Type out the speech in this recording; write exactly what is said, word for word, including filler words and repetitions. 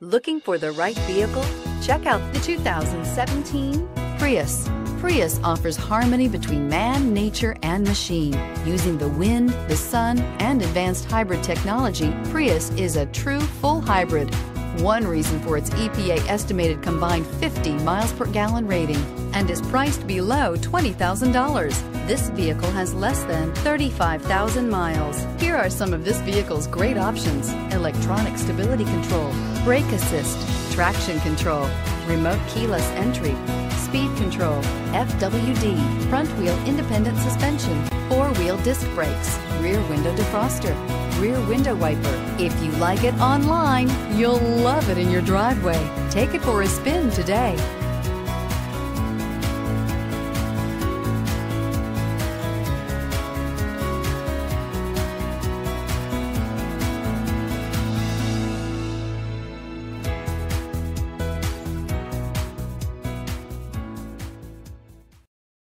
Looking for the right vehicle? Check out the two thousand seventeen Prius. Prius offers harmony between man, nature, and machine. Using the wind, the sun, and advanced hybrid technology, Prius is a true full hybrid. One reason for its E P A estimated combined fifty miles per gallon rating and is priced below twenty thousand dollars. This vehicle has less than thirty-five thousand miles. Here are some of this vehicle's great options: electronic stability control, brake assist, traction control, remote keyless entry, speed control, F W D, front wheel independent suspension, four-wheel disc brakes, rear window defroster, rear window wiper. If you like it online, you'll love it in your driveway. Take it for a spin today.